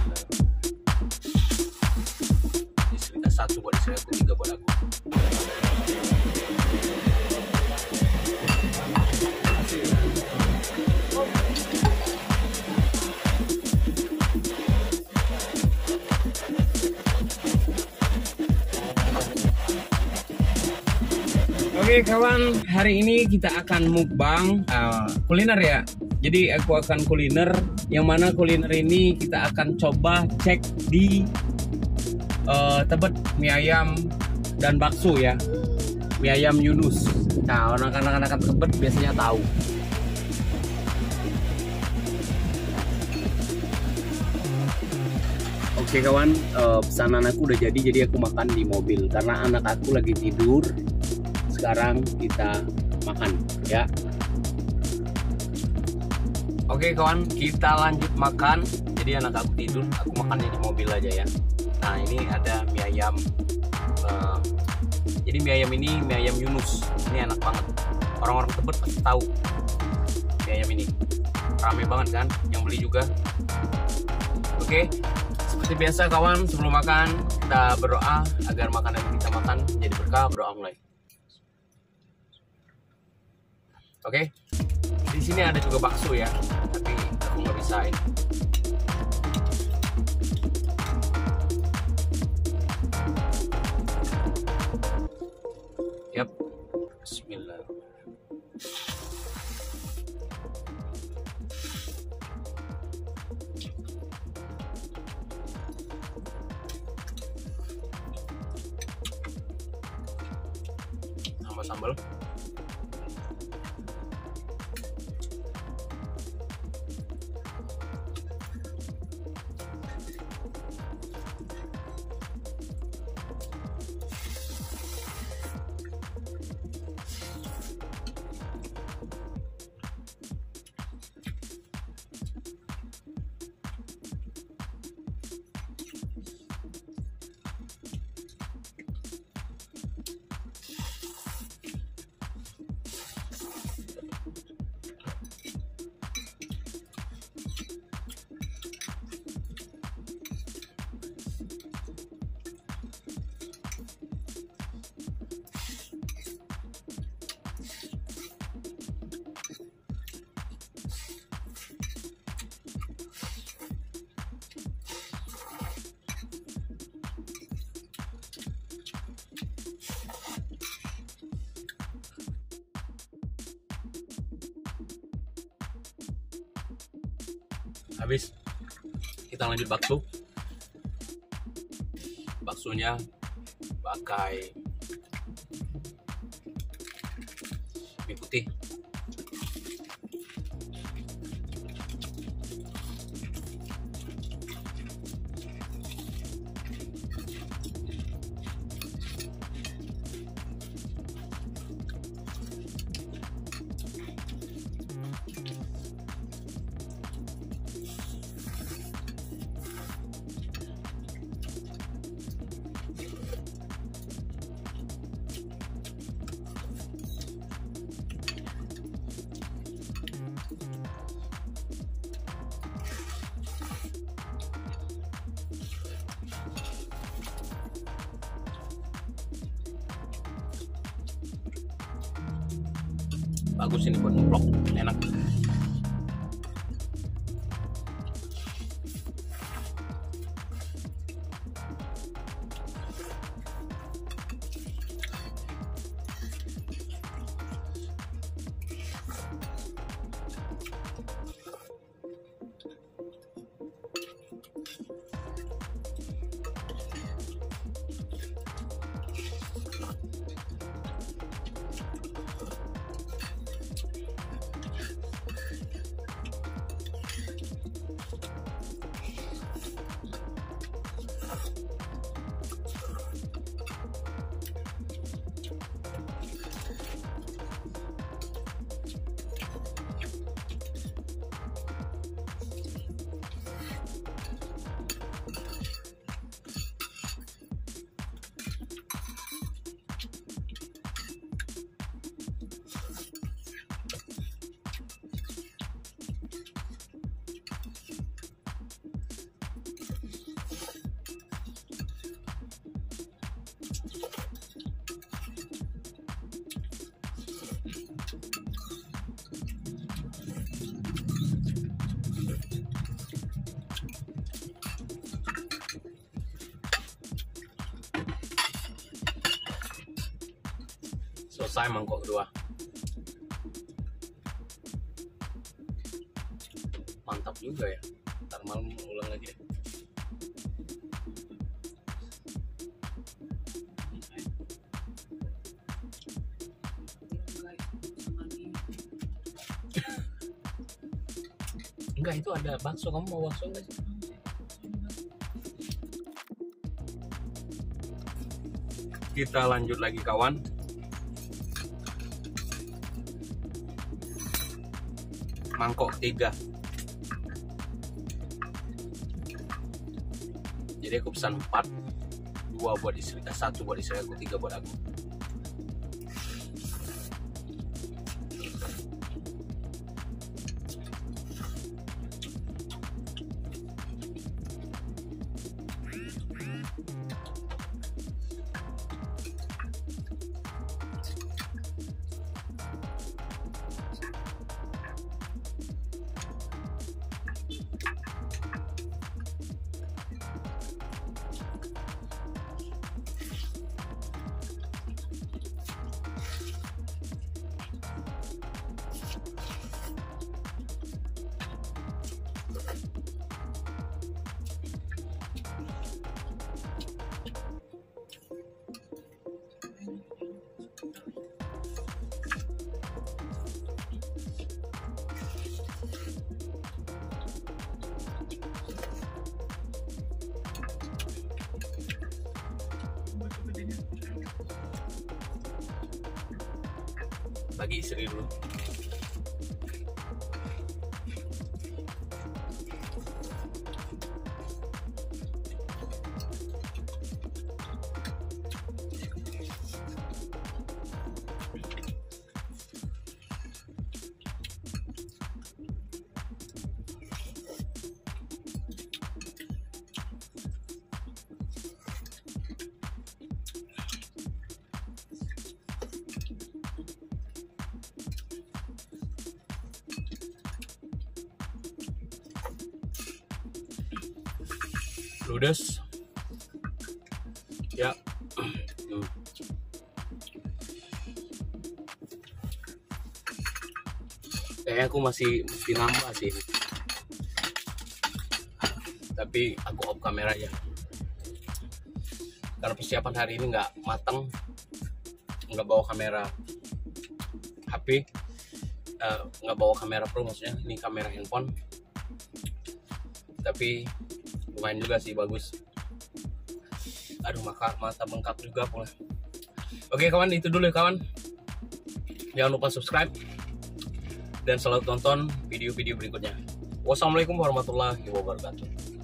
Ini cerita satu buat saya, tiga buat aku. Oke kawan, hari ini kita akan mukbang kuliner ya. Jadi aku akan kuliner, yang mana kuliner ini kita akan coba cek di Tebet, mie ayam dan bakso ya. Mie ayam Yunus. Nah, anak-anak Tebet biasanya tahu. Oke kawan, pesanan aku udah jadi aku makan di mobil karena anak aku lagi tidur. Sekarang kita makan ya. Oke kawan, kita lanjut makan. Jadi anak aku tidur, aku makannya di mobil aja ya. Nah, ini ada mie ayam. Jadi mie ayam ini mie ayam Yunus. Ini enak banget. Orang-orang Tebet pasti tahu mie ayam ini. Rame banget kan yang beli juga. Oke. Seperti biasa kawan, sebelum makan kita berdoa agar makanan yang kita makan jadi berkah. Berdoa mulai. Oke, di sini ada juga bakso ya, tapi aku nggak bisain. Yap, Bismillah. Tambah sambal. Habis kita lanjut bakso. Baksonya pakai mie putih. Bagus ini buat ngeblok, enak. selesai mangkok kedua. Mantap juga ya. Ntar malam ulang lagi deh. Enggak, itu ada bakso. Kamu mau bakso enggak sih? Kita lanjut lagi kawan. Mangkok tiga. Jadi aku pesan 4, 2 buat istri, 1 buat istri aku, 3 buat aku. Bagi istri dulu. Ludes ya. Kayaknya aku masih mesti nambah sih, tapi aku off kamera ya karena persiapan hari ini nggak matang, nggak bawa kamera HP, nggak bawa kamera pro, maksudnya ini kamera handphone. Tapi main juga sih, bagus. Aduh, mata bengkak juga pula. Oke kawan, itu dulu ya kawan. Jangan lupa subscribe dan selalu tonton video-video berikutnya. Wassalamualaikum warahmatullahi wabarakatuh.